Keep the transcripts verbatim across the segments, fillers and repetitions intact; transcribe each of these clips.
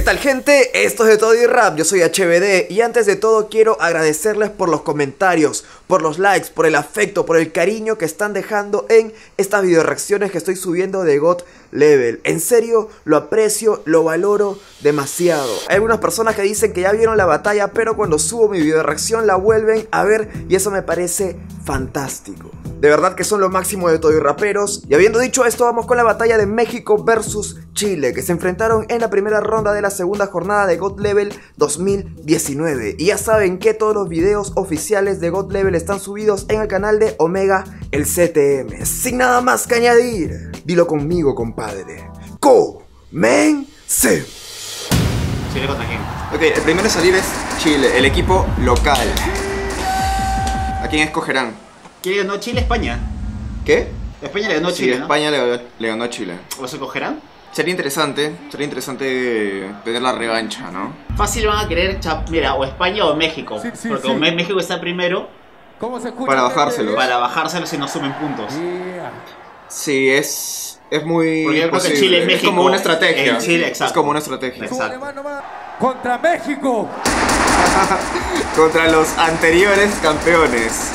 ¿Qué tal, gente? Esto es de Todoy Rap, yo soy H B D y antes de todo quiero agradecerles por los comentarios, por los likes, por el afecto, por el cariño que están dejando en estas videoreacciones que estoy subiendo de God Level. En serio, lo aprecio, lo valoro demasiado. Hay algunas personas que dicen que ya vieron la batalla, pero cuando subo mi videoreacción la vuelven a ver y eso me parece fantástico. De verdad que son lo máximo de Todoy Raperos. Y habiendo dicho esto, vamos con la batalla de México versus Chile, que se enfrentaron en la primera ronda de la segunda jornada de God Level dos mil diecinueve. Y ya saben que todos los videos oficiales de God Level están subidos en el canal de Omega el C T M. Sin nada más que añadir, dilo conmigo, compadre. ¡Comencemos! ¿Chile contra quién? Ok, el primero a salir es Chile, el equipo local. ¿A quién escogerán? ¿Quién le ganó Chile? España. ¿Qué? España le ganó a Chile. Sí, España, ¿no? le, le ganó a Chile. ¿O se cogerán? Sería interesante, sería interesante tener la revancha, ¿no? Fácil van a querer, mira, o España o México. Sí, sí, porque sí. México está primero. ¿Cómo se escucha? Para bajárselo. Para bajárselo si no sumen puntos. Yeah. Sí, es, es muy. Porque yo creo que Chile, México, es como una estrategia. Chile, exacto. Es como una estrategia. Exacto. Contra México. Contra los anteriores campeones.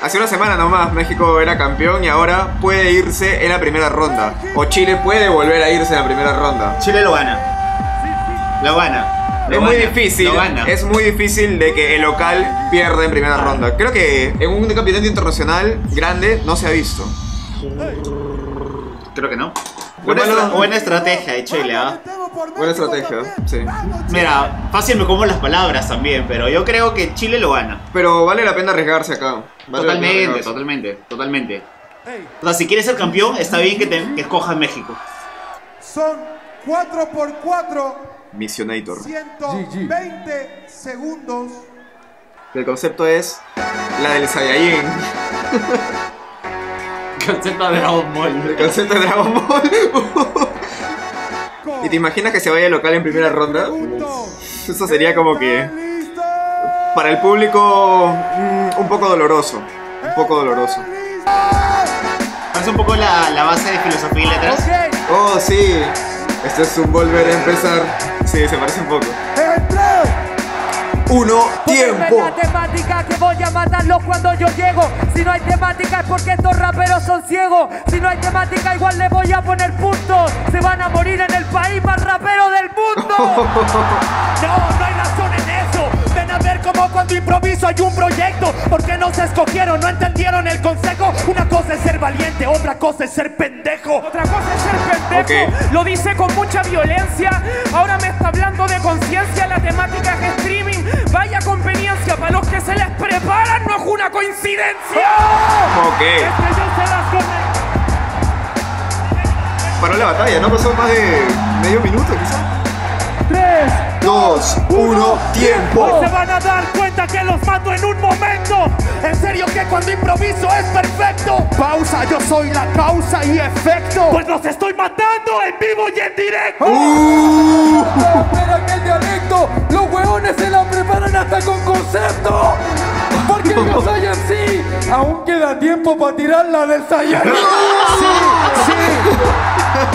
Hace una semana nomás México era campeón y ahora puede irse en la primera ronda. O Chile puede volver a irse en la primera ronda. Chile lo gana. Lo gana. Lo es gana. Muy difícil. Es muy difícil de que el local pierda en primera ronda. Creo que en un campeonato internacional grande no se ha visto. Creo que no. Buena, buena, estra buena estrategia de Chile, ¿ah? ¿eh? Buena estrategia, sí. Mira, fácil me como las palabras también, pero yo creo que Chile lo gana. Pero vale la pena arriesgarse acá. Vale totalmente, arriesgarse. totalmente, totalmente. O sea, si quieres ser campeón, está bien que, te, que escojas México. Son cuatro por cuatro. Misionator. ciento veinte segundos. El concepto es la del Saiyajin. El concepto de Dragon Ball. El concepto de Dragon Ball. ¿Y te imaginas que se vaya local en primera ronda? Eso sería como que... Para el público... Mm, un poco doloroso. Un poco doloroso. Parece un poco la, la base de filosofía y letras. Oh, sí. Esto es un volver a empezar. Sí, se parece un poco. Uno, tiempo. La temática que voy a matarlos cuando yo llego. Si no hay temática es porque estos raperos son ciegos. Si no hay temática igual les voy a poner puntos. Se van a morir en el país más rapero del mundo. No, no hay razón en eso. Ven a ver cómo cuando improviso hay un proyecto. Porque no se escogieron, no entendieron el consejo. Una cosa es ser valiente, otra cosa es ser pendejo. Otra cosa es ser pendejo. Okay. Lo dice con mucha violencia. Ahora me está hablando de conciencia. La temática es streaming. Vaya conveniencia para los que se les preparan, no es una coincidencia. Ok. Paró la batalla, no pasó más de medio minuto quizás. tres, dos, uno, tiempo. Hoy se van a dar cuenta que los mato en un momento. En serio que cuando improviso es perfecto. Pausa, yo soy la causa y efecto. Pues los estoy matando en vivo y en directo. Uh. Pero que el dialecto, los hueones se la preparan hasta con concepto. Porque yo soy así. Aún queda tiempo para tirarla del Saiyajin. Sí, sí. No,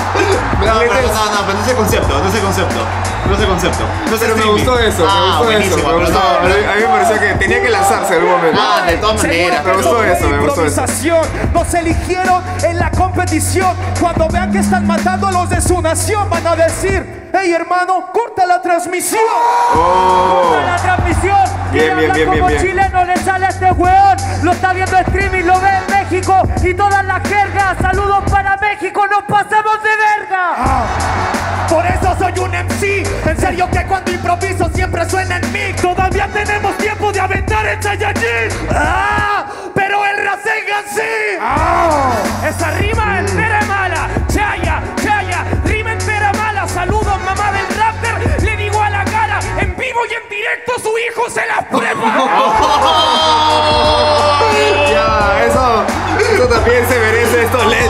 pero no, no, pero no es el concepto, no es el concepto. No sé concepto. No sé, pero me gustó eso, ah, me gustó eso. Me gustó, no, pero... A mí me pareció que tenía que lanzarse en algún momento. Ah, de todas maneras. Me gustó eso, me gustó eso. Nos eligieron en la competición. Cuando vean que están matando a los de su nación, van a decir: ¡Hey, hermano, corta la transmisión! Oh. ¡Corta la transmisión! Bien, bien, bien, bien, bien. Chileno le sale a este weón. Lo está viendo streaming, lo ve en México. Y todas las jergas. Saludos para México, nos pasamos de verga. Ah. Por eso soy un M C. En serio que cuando improviso siempre suena en mí. Todavía tenemos tiempo de aventar el Saiyajin. ¡Ah! Pero el Rasengan sí. ¡Ah! Esa rima entera mala. Chaya, chaya, rima entera mala. Saludos, mamá del rapper. Le digo a la cara, en vivo y en directo su hijo se las preparó. ¡Oh! Ya, eso, eso también se merece estos lentes.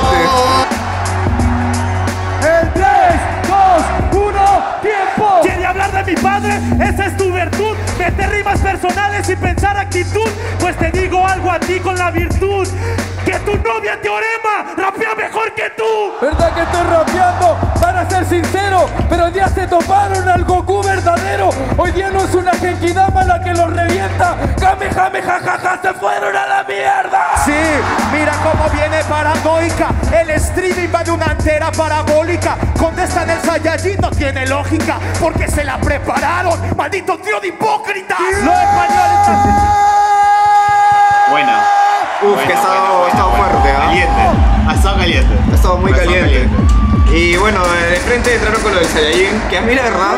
Mi padre, esa es tu virtud. Meter rimas personales y pensar actitud. Pues te digo algo a ti con la virtud. Que tu novia teorema, rapea mejor que tú. ¿Verdad que estoy rapeando? Para ser sincero, pero hoy día se toparon al Goku verdadero. Hoy día no es una Genkidama la que los revienta. Kame jame ja ja ja, se fueron a la mierda. Sí, mira cómo viene paranoica. El streaming va de una antera parabólica. Contestan el Saiyajin, no tiene lógica, porque se la prepararon. Maldito tío de hipócritas. Yeah. Los españoles. Buena. Uf, bueno, que ha estado, bueno, estado bueno, fuerte, ¿ah? Caliente, ha estado caliente. Ha estado muy caliente. caliente. Y bueno, de frente entraron con lo del Saiyajin, que a mí la verdad,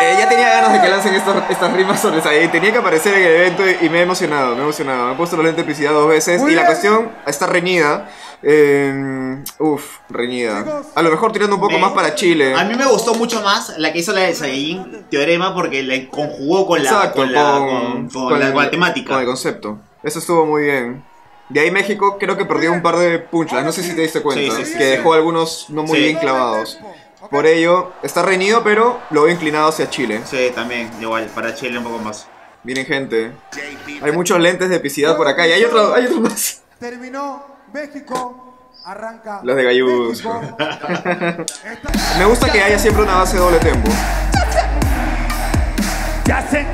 eh, ya tenía ganas de que lancen estos, estas rimas sobre Saiyajin. Tenía que aparecer en el evento y me he emocionado, me he emocionado. Me he puesto los lentes de publicidad dos veces muy y bien. La cuestión está reñida. Eh, uf, reñida. A lo mejor tirando un poco me, más para Chile. A mí me gustó mucho más la que hizo la de Saiyajin Teorema porque la conjugó con la, Exacto, con, la, con, con, con, con, la, con la temática. Con el concepto. Eso estuvo muy bien. De ahí México creo que perdió un par de punchas, no sé si te diste cuenta, sí, sí, sí, que dejó sí. algunos no muy sí. bien clavados. Por ello, está reñido, pero lo veo inclinado hacia Chile. Sí, también, igual, para Chile un poco más. Miren gente, hay muchos lentes de epicidad por acá y hay otros hay otro más. Terminó México. Arranca los de Gallus. Me gusta que haya siempre una base de doble tempo. Ya sé.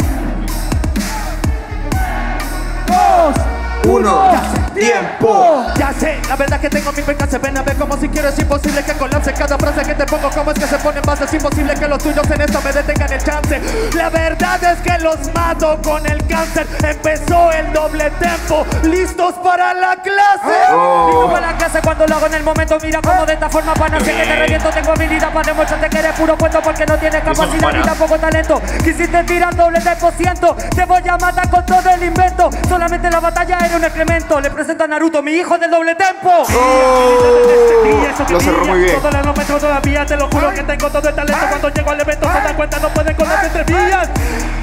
Uno, ya sé, tiempo. Ya sé, la verdad que tengo mi beca. Se ven a ver como si quiero, es imposible que colapse cada frase que te pongo. Como es que se ponen más, es imposible que los tuyos en esto me detengan el chance. La verdad es que los mato con el cáncer. Empezó el doble tempo, listos para la clase. Oh. Listo para la clase cuando lo hago en el momento. Mira como de esta forma para hacer que te reviento. Tengo habilidad para demostrarte que eres puro cuento porque no tienes capacidad ni tampoco talento. Quisiste tirar doble tempo, ciento. Te voy a matar con todo el invento. Solamente la batalla era un excremento. Le presento a Naruto, mi hijo del doble tempo. Oh, lo cerró muy bien. Todos los metros todavía, te lo juro que tengo todo el talento. Cuando llego al evento se dan cuenta, no pueden con las entrevillas.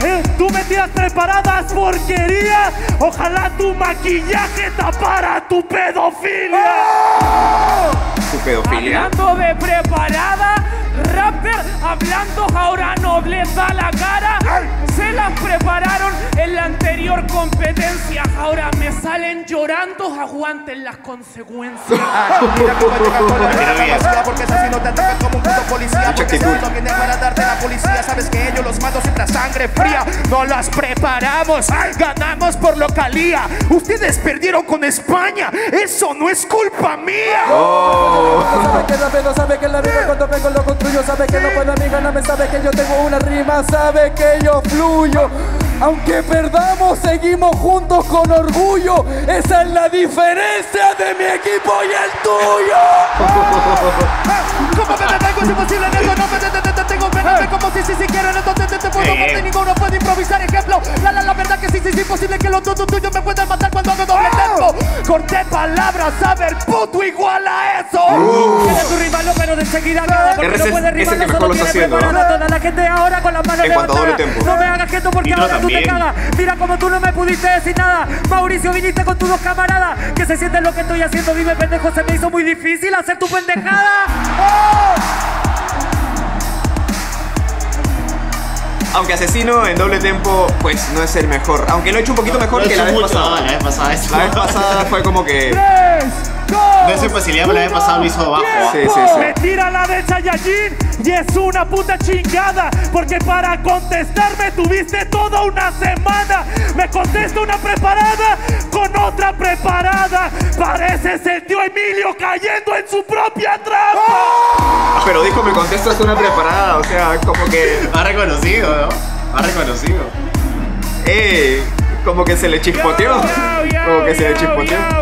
¿Eh? Tú metías preparadas porquerías. Ojalá tu maquillaje tapara tu pedofilia. Tu pedofilia. Hablando de preparada, rapper hablando ahora no les da la cara. Se las prepararon en la anterior competencia. Ahora me salen llorando, aguanten las consecuencias. Ah, mira cómo llegan con la basura, porque si no te atacan como un puto policía. Porque si no viene para darte la policía, sabes que ellos los matos entran sangre fría. No las preparamos, ganamos por localía. Ustedes perdieron con España, eso no es culpa mía. Oh. Sabe que la pena, sabe que la rima cuando vengo lo construyo. Sabe que no puedo amiga, no me sabe que yo tengo una rima. Sabe que yo fluyo. Aunque perdamos, seguimos juntos con orgullo. Esa es la diferencia de mi equipo y el tuyo. Como me detengo, es imposible en esto. No me detengo, tengo veneno. Como si, si, si quieren, entonces te puedo matar. Ninguno puede improvisar. Ejemplo, la, la, la verdad que sí, sí, es imposible que los tuyos tuyos me puedan matar cuando hago doble tempo. Corté palabras, a ver, puto igual a eso. Eres tu rival, pero de seguida acaba porque no puede rival, solo tiene preparada toda la gente ahora con las manos levantadas. No me hagas gesto porque ahora tú te cagas. Mira como tú no me pudiste decir nada. Mauricio, viniste con tus dos camaradas. Que se siente lo que estoy haciendo. Dime, pendejo, se me hizo muy difícil hacer tu pendejada. ¡Oh! Aunque asesino en doble tempo, pues no es el mejor. Aunque lo he hecho un poquito no, mejor no que la vez mucho. pasada. No, la vez pasada. La vez pasada fue como que... ¡Tres! No es imposibilidad, pero la vez pasada lo hizo abajo. Sí, sí, sí. Me tira la de Saiyajin y es una puta chingada. Porque para contestarme tuviste toda una semana. Me contesta una preparada con otra preparada. Pareces el tío Emilio cayendo en su propia trampa. ¡Oh! Pero dijo, me contestas una preparada. O sea, como que... Ha reconocido, ¿no? Ha reconocido. ¡Ey! Como que se le chispoteó. Como que se le chispoteó.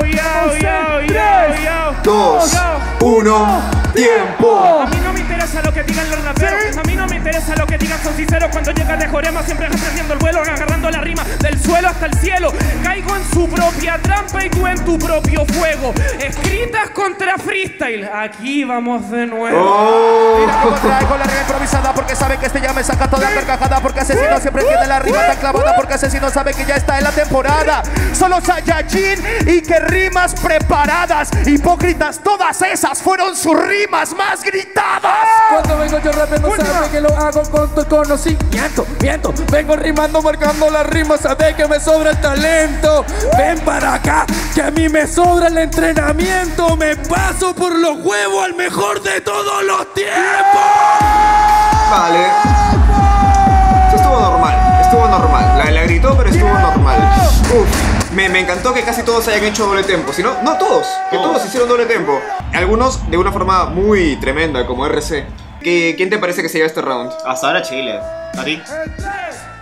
tres, dos, uno, tiempo. A mí no me interesa lo que digan los raperos. A mí no me interesa lo que digan, son sinceros. Cuando llegas de Jorema siempre aprendiendo el vuelo, agarrando la rima del suelo hasta el cielo. Caigo en su propia trampa y tú en tu propio fuego. Escritas contra freestyle. Aquí vamos de nuevo. Oh. Mira cómo traigo la rima improvisada porque sabe que este ya me saca toda carcajada. Porque asesino siempre tiene la rima tan clavada. Porque asesino sabe que ya está en la temporada. Solo Saiyajin y que rimas preparadas. Hipócritas, todas esas fueron sus rimas más gritadas. Cuando vengo yo rapeando, sabe que lo hago con tu conocimiento. Miento, miento, vengo rimando, marcando la las rimas, sabes que me sobra el talento. Ven para acá, que a mí me sobra el entrenamiento. Me paso por los huevos al mejor de todos los tiempos. Vale. Estuvo normal, estuvo normal. La, la gritó, pero estuvo normal. Uf. Me, me encantó que casi todos hayan hecho doble tempo. Si no, no todos, que oh. todos hicieron doble tempo. Algunos de una forma muy tremenda, como R C. ¿Qué, ¿Quién te parece que se lleva este round? Hasta ahora Chile. ¿A ti?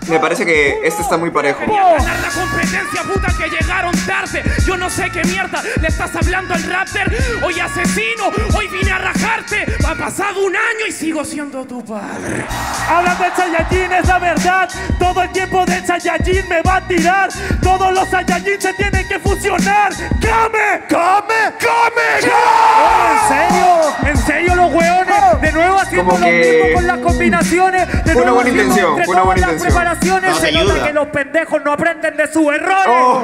Me parece que este está muy parejo. Quería ganar la competencia, puta, que llegaron tarde. Yo no sé qué mierda le estás hablando al rapper. Hoy asesino, hoy vine a rajarte. Ha pasado un año y sigo siendo tu padre. Hablando de Saiyajin, es la verdad. Todo el tiempo de Saiyajin me va a tirar. Todos los Saiyajin se tienen que fusionar. ¡Kame! ¡Kame! ¡Kame! ¡Oh! ¿En serio? ¿En serio los hueones? De nuevo haciendo como lo que... mismo con las combinaciones. De una buena intención, fue una buena intención. No se nota que los pendejos no aprenden de sus errores. Oh.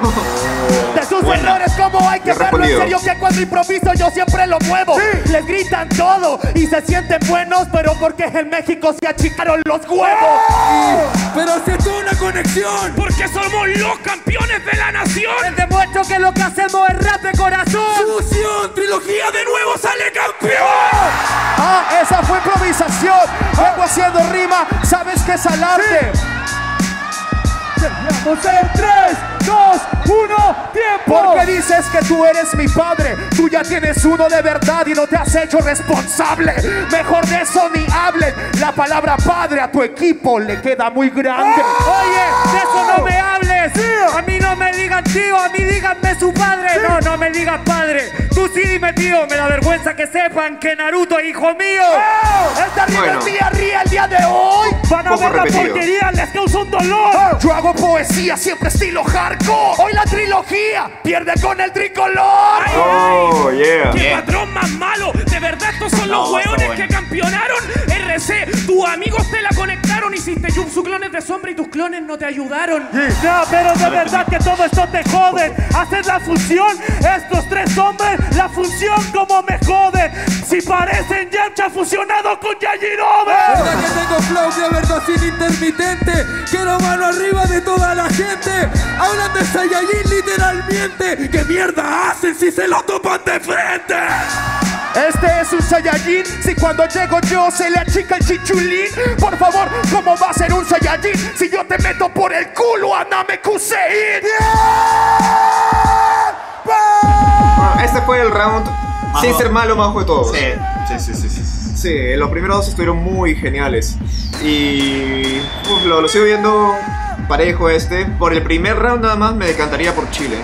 De sus Buena. errores, como hay que verlo en serio, que cuando improviso yo siempre lo muevo. Sí. Les gritan todo y se sienten buenos, pero porque en México se achicaron los huevos. Oh. Pero si es una conexión, porque somos los campeones de la nación. Les demuestro que lo que hacemos es rap de corazón. Fusión, trilogía de nuevo sale campeón. Oh. Ah, esa fue improvisación. Vengo oh. haciendo rima, sabes que es al arte. Sí. Vamos en tres, dos, uno, tiempo. Porque dices que tú eres mi padre. Tú ya tienes uno de verdad y no te has hecho responsable. Mejor de eso ni hablen. La palabra padre a tu equipo le queda muy grande. ¡Oh! Oye, de eso no me hables. Tío. A mí no me digan tío, a mí díganme su padre. Sí. No, no me digas padre. Tú sí dime tío. Me da vergüenza que sepan que Naruto es hijo mío. ¡Oh! Esta bueno. rivalidad ría el día de hoy. Van a ver repetido. la porquería, les causa un dolor. ¡Oh! Yo hago poesía, siempre estilo hardcore. Hoy la trilogía pierde con el tricolor. Ay, oh, ay. Yeah. ¡Qué yeah. patrón más malo! De verdad, estos son no, los hueones bueno. que campeonaron. R C, tus amigos te la conectaron. Hiciste jutsu clones de sombra y tus clones no te ayudaron. Yeah. No, pero de verdad que todo esto te joden. Haces la fusión, estos tres hombres, la función como me joden. Si parecen Yamcha fusionado con Yajirobe. Verdad que tengo flow de verdad sin intermitente. Quiero mano arriba de toda la gente. Hablan de Saiyajin literalmente. ¿Qué mierda hacen si se lo topan de frente? Este es un Saiyajin. Si cuando llego yo se le achica el chichulín. Por favor, ¿cómo va a ser un Saiyajin si yo te meto por el culo a Namekusein? Yeah. Bueno, este fue el round majo. Sin ser malo, majo de todos. Sí, sí, sí, sí, sí. Sí, los primeros dos estuvieron muy geniales. Y uf, lo, lo sigo viendo parejo este. Por el primer round nada más me decantaría por Chile.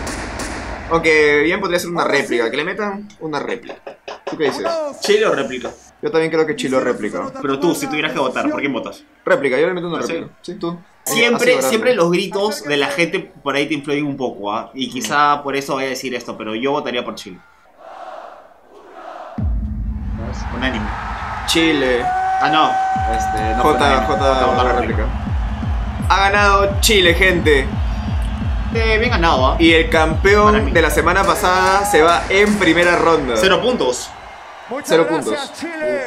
Aunque bien podría ser una réplica, que le metan una réplica. ¿Tú qué dices? ¿Chile o réplica? Yo también creo que Chile o réplica. Pero tú, si tuvieras que votar, ¿por quién votas? Réplica, yo le meto una réplica. Sí, tú. Siempre, siempre los gritos de la gente por ahí te influyen un poco, ¿ah? ¿eh? Y quizá por eso voy a decir esto, pero yo votaría por Chile. Unánime. Chile. Ah, no. Este, no J, J, J, réplica. Ha ganado Chile, gente. Eh, bien ganado, ¿eh? Y el campeón de la semana pasada se va en primera ronda. Cero puntos. Cero puntos. Chile.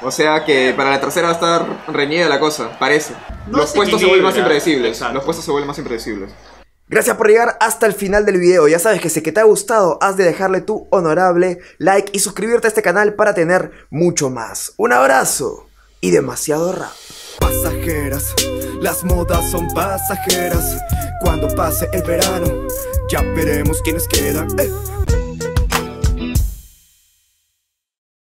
O sea que para la tercera va a estar reñida la cosa, parece. No Los puestos se vuelven más impredecibles. Exacto. Los puestos se vuelven más impredecibles. Gracias por llegar hasta el final del video. Ya sabes que si que te ha gustado, has de dejarle tu honorable like y suscribirte a este canal para tener mucho más. Un abrazo y demasiado rap. Pasajeras, las modas son pasajeras. Cuando pase el verano, ya veremos quiénes quedan. Eh.